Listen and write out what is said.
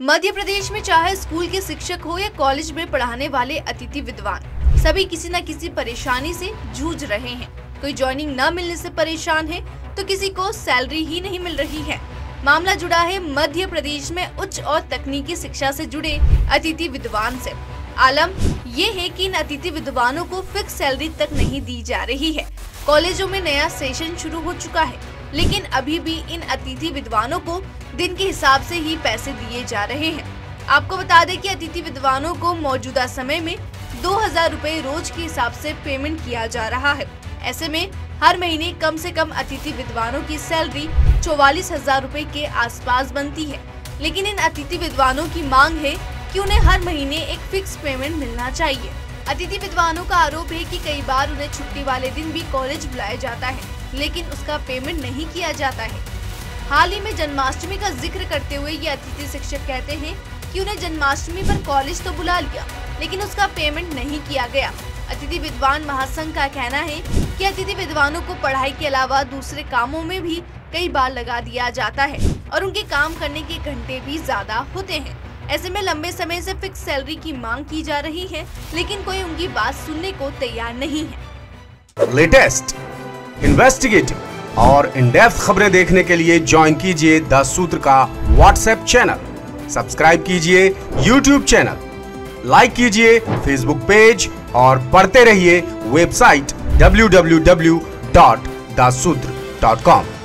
मध्य प्रदेश में चाहे स्कूल के शिक्षक हो या कॉलेज में पढ़ाने वाले अतिथि विद्वान, सभी किसी न किसी परेशानी से जूझ रहे हैं। कोई ज्वाइनिंग न मिलने से परेशान है तो किसी को सैलरी ही नहीं मिल रही है। मामला जुड़ा है मध्य प्रदेश में उच्च और तकनीकी शिक्षा से जुड़े अतिथि विद्वान से। आलम ये है कि इन अतिथि विद्वानों को फिक्स सैलरी तक नहीं दी जा रही है। कॉलेजों में नया सेशन शुरू हो चुका है, लेकिन अभी भी इन अतिथि विद्वानों को दिन के हिसाब से ही पैसे दिए जा रहे हैं। आपको बता दें कि अतिथि विद्वानों को मौजूदा समय में 2000 रुपए रोज के हिसाब से पेमेंट किया जा रहा है। ऐसे में हर महीने कम से कम अतिथि विद्वानों की सैलरी 44,000 रुपए के आसपास बनती है। लेकिन इन अतिथि विद्वानों की मांग है कि उन्हें हर महीने एक फिक्स पेमेंट मिलना चाहिए। अतिथि विद्वानों का आरोप है कि कई बार उन्हें छुट्टी वाले दिन भी कॉलेज बुलाया जाता है, लेकिन उसका पेमेंट नहीं किया जाता है। हाल ही में जन्माष्टमी का जिक्र करते हुए ये अतिथि शिक्षक कहते हैं कि उन्हें जन्माष्टमी पर कॉलेज तो बुला लिया, लेकिन उसका पेमेंट नहीं किया गया। अतिथि विद्वान महासंघ का कहना है कि अतिथि विद्वानों को पढ़ाई के अलावा दूसरे कामों में भी कई बार लगा दिया जाता है और उनके काम करने के घंटे भी ज्यादा होते हैं। ऐसे में लंबे समय से फिक्स सैलरी की मांग की जा रही है, लेकिन कोई उनकी बात सुनने को तैयार नहीं है। लेटेस्ट, इन्वेस्टिगेटिव और इन डेप्थ खबरें देखने के लिए ज्वाइन कीजिए द सूत्र का व्हाट्सएप चैनल, सब्सक्राइब कीजिए यूट्यूब चैनल, लाइक कीजिए फेसबुक पेज और पढ़ते रहिए वेबसाइट www.dasurtra.com।